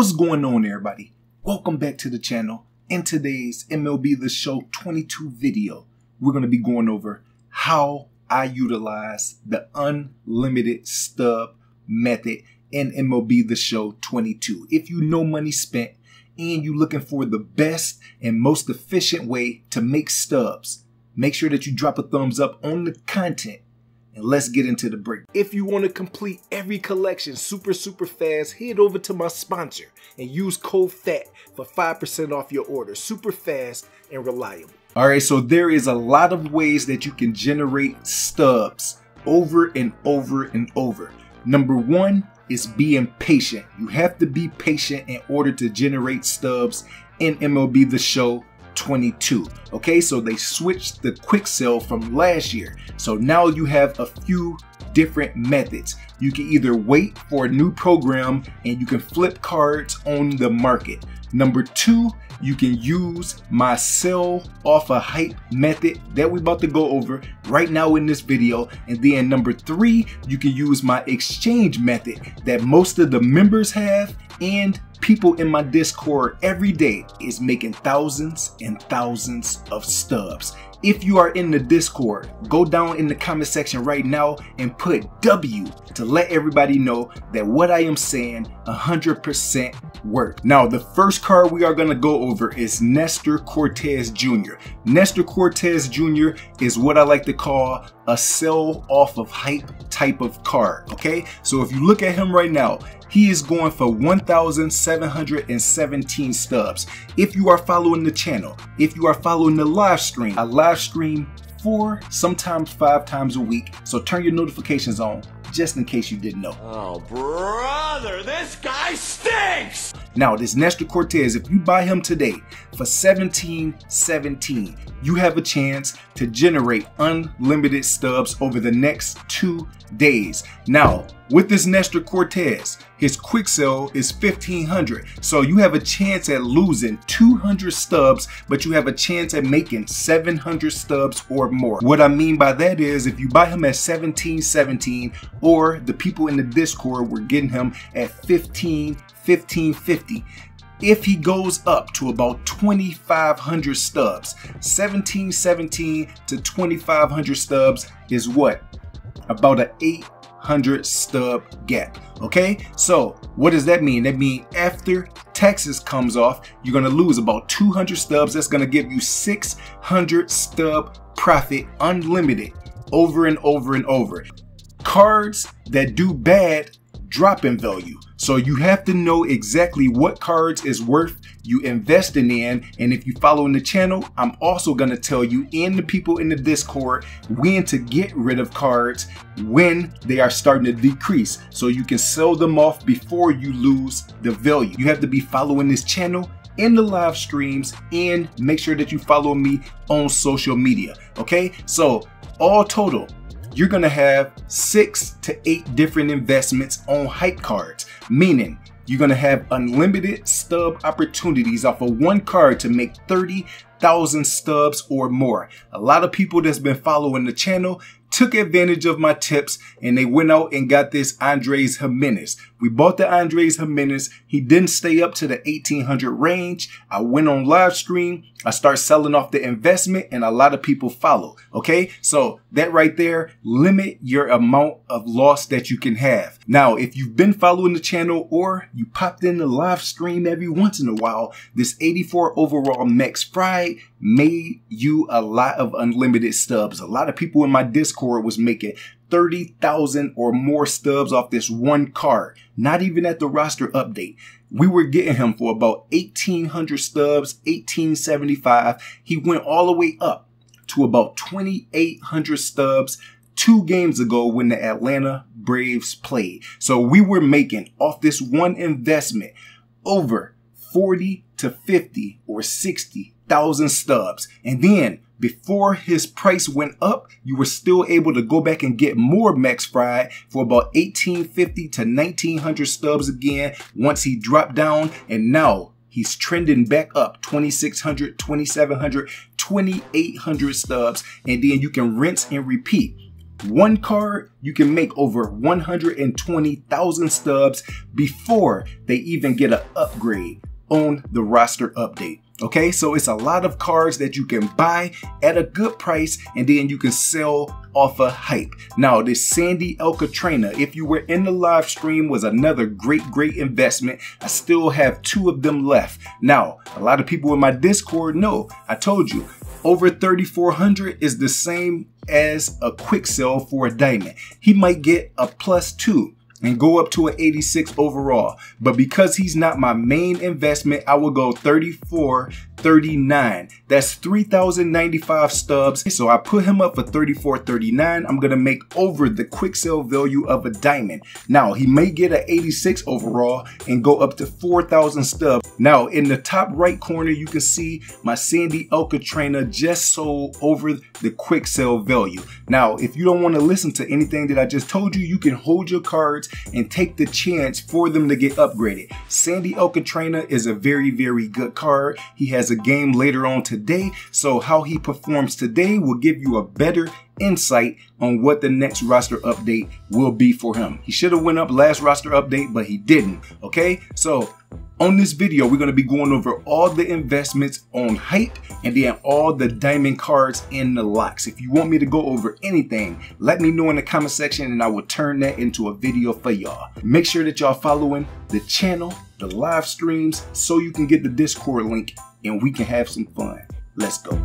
What's going on, everybody? Welcome back to the channel. In today's MLB The Show 22 video, we're going to be going over how I utilize the unlimited stub method in MLB The Show 22. If you know money spent and you're looking for the best and most efficient way to make stubs, make sure that you drop a thumbs up on the content. And let's get into the break. If you want to complete every collection super fast, head over to my sponsor and use code FAT for 5% off your order. Super fast and reliable. Alright, so there is a lot of ways that you can generate stubs over and over and over. Number one is being patient. You have to be patient in order to generate stubs in MLB The Show 22. Okay, so they switched the quick sell from last year, so now you have a few different methods. You can either wait for a new program and you can flip cards on the market. Number two, you can use my sell off a hype method that we're about to go over right now in this video. And then number three, you can use my exchange method that most of the members have, and people in my Discord every day is making thousands and thousands of stubs. If you are in the Discord, go down in the comment section right now and put W to let everybody know that what I am saying 100% worked. Now, the first card we are going to go over is Nestor Cortes Jr. Nestor Cortes Jr. is what I like to call a sell off of hype type of card, okay? So if you look at him right now, he is going for 1,717 stubs. If you are following the channel, if you are following the live stream, I live stream 4, sometimes 5 times a week, so turn your notifications on just in case you didn't know. Oh, brother, this guy stinks! Now, this Nestor Cortes, if you buy him today for $17.17, you have a chance to generate unlimited stubs over the next 2 days. Now, with this Nestor Cortes, his quick sell is 1,500. So you have a chance at losing 200 stubs, but you have a chance at making 700 stubs or more. What I mean by that is if you buy him at $17.17, or the people in the Discord were getting him at $15.50. If he goes up to about 2,500 stubs, 1,717 to 2,500 stubs is what? About an 800 stub gap. Okay, so what does that mean? That means after taxes comes off, you're gonna lose about 200 stubs. That's gonna give you 600 stub profit, unlimited, over and over and over. Cards that do bad drop in value. So you have to know exactly what cards is worth you investing in. And if you follow in the channel, I'm also gonna tell you and the people in the Discord when to get rid of cards when they are starting to decrease, so you can sell them off before you lose the value. You have to be following this channel in the live streams, and make sure that you follow me on social media. Okay, so all total, you're gonna have 6 to 8 different investments on hype cards, meaning you're gonna have unlimited stub opportunities off of one card to make 30,000 stubs or more. A lot of people that's been following the channel took advantage of my tips and they went out and got this Andres Jimenez. We bought the Andres Jimenez. He didn't stay up to the 1,800 range. I went on live stream. I start selling off the investment and a lot of people follow. Okay, so that right there, limit your amount of loss that you can have. Now, if you've been following the channel or you popped in the live stream every once in a while, this 84 overall Max Fried made you a lot of unlimited stubs. A lot of people in my Discord was making 30,000 or more stubs off this one card, not even at the roster update. We were getting him for about 1,800 stubs, 1,875. He went all the way up to about 2,800 stubs 2 games ago when the Atlanta Braves played. So we were making off this one investment over 40 to 50 or 60,000 stubs. And then before his price went up, you were still able to go back and get more Max Fried for about 1,850 to 1,900 stubs again once he dropped down, and now he's trending back up 2,600, 2,700, 2,800 stubs, and then you can rinse and repeat. one card, you can make over 120,000 stubs before they even get an upgrade on the roster update. Okay, so it's a lot of cards that you can buy at a good price and then you can sell off of hype. Now, this Sandy Alcantara, if you were in the live stream, was another great investment. I still have two of them left. Now, a lot of people in my Discord know, I told you, over 3,400 is the same as a quick sell for a diamond. He might get a +2 and go up to an 86 overall. But because he's not my main investment, I will go 34, 39. That's 3,095 stubs. So I put him up for 34, 39. I'm gonna make over the quick sale value of a diamond. Now, he may get an 86 overall and go up to 4,000 stubs. Now, in the top right corner, you can see my Sandy Alcantara just sold over the quick sale value. Now, if you don't wanna listen to anything that I just told you, you can hold your cards and take the chance for them to get upgraded. Sandy Alcantara is a very good card. He has a game later on today, so how he performs today will give you a better insight on what the next roster update will be for him. He should have went up last roster update, but he didn't. Okay, so on this video, we're going to be going over all the investments on hype and then all the diamond cards in the locks. If you want me to go over anything, let me know in the comment section and I will turn that into a video for y'all. Make sure that y'all following the channel, the live streams, so you can get the Discord link and we can have some fun. Let's go.